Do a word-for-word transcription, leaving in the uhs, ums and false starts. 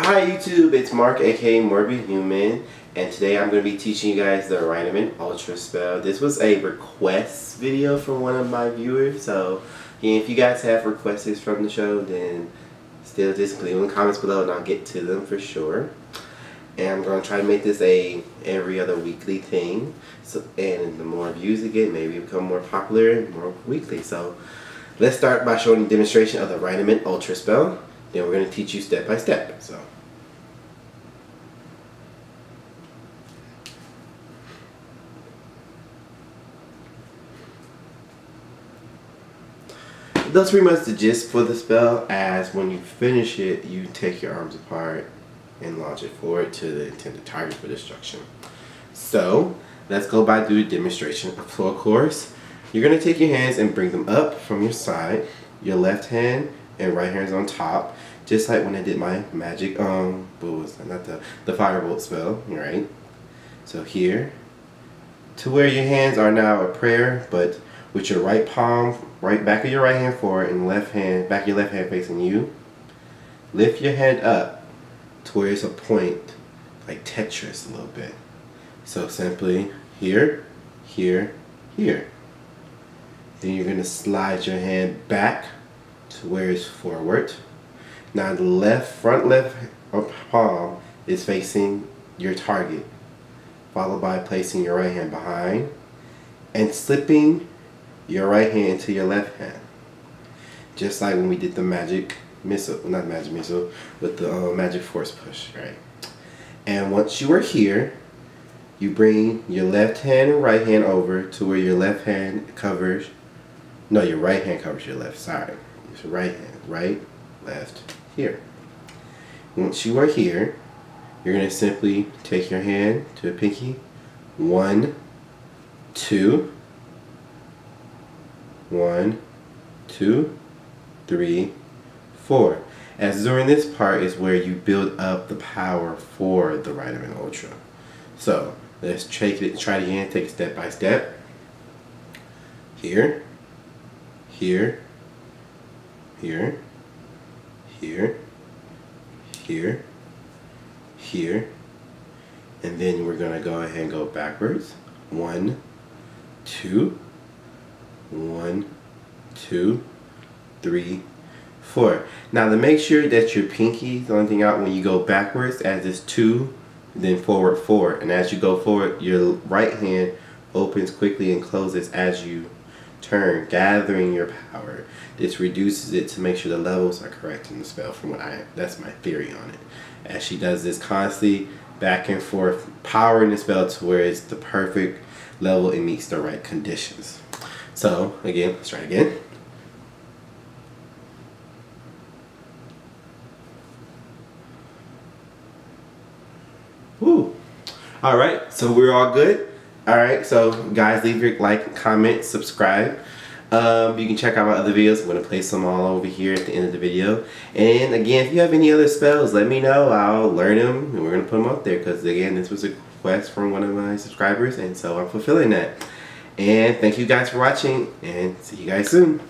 Hi YouTube, it's Mark aka Morbid Human, and today I'm going to be teaching you guys the Rhinemann Ultra Spell. This was a request video from one of my viewers, so yeah, if you guys have requests from the show, then still just leave them in the comments below and I'll get to them for sure. And I'm going to try to make this a every other weekly thing, so, and the more views it get, maybe become more popular and more weekly. So let's start by showing a demonstration of the Rhinemann Ultra Spell. Then we're going to teach you step by step. So, that's pretty much the gist for the spell, as when you finish it, you take your arms apart and launch it forward to the intended target for destruction. So, let's go by through the demonstration floor course. You're going to take your hands and bring them up from your side, your left hand and right hand is on top, just like when I did my magic, um, what was that? Not the, the firebolt spell, right? So here, to where your hands are now a prayer, but with your right palm, right back of your right hand forward and left hand, back of your left hand facing you, lift your head up to where it's a point, like Tetris a little bit. So simply here, here, here. Then you're gonna slide your hand back to where it's forward. Now the left front left palm is facing your target, followed by placing your right hand behind and slipping your right hand to your left hand, just like when we did the magic missile, not magic missile, but the uh, magic force push, right? And once you are here, you bring your left hand and right hand over to where your left hand covers, no, your right hand covers your left side. So right hand, right, left, here. Once you are here, you're going to simply take your hand to a pinky, one, two, one, two, three, four. As during this part is where you build up the power for the Rhinemann Ultra. So let's take it, try it again, take it step by step. Here, here, here, here, here, here, and then we're going to go ahead and go backwards. One, two, one, two, three, four. Now to make sure that your pinky is the only thing out when you go backwards, as it's two, then forward, forward. And as you go forward, your right hand opens quickly and closes as you turn, gathering your power. This reduces it to make sure the levels are correct in the spell, from what I, that's my theory on it. As she does this constantly back and forth, powering the spell to where it's the perfect level and meets the right conditions. So again, let's try it again. Woo. All right, so we're all good. Alright, so guys, leave your like, comment, subscribe. Um, you can check out my other videos. I'm going to place them all over here at the end of the video. And again, if you have any other spells, let me know. I'll learn them and we're going to put them up there, because again, this was a request from one of my subscribers, and so I'm fulfilling that. And thank you guys for watching, and see you guys soon.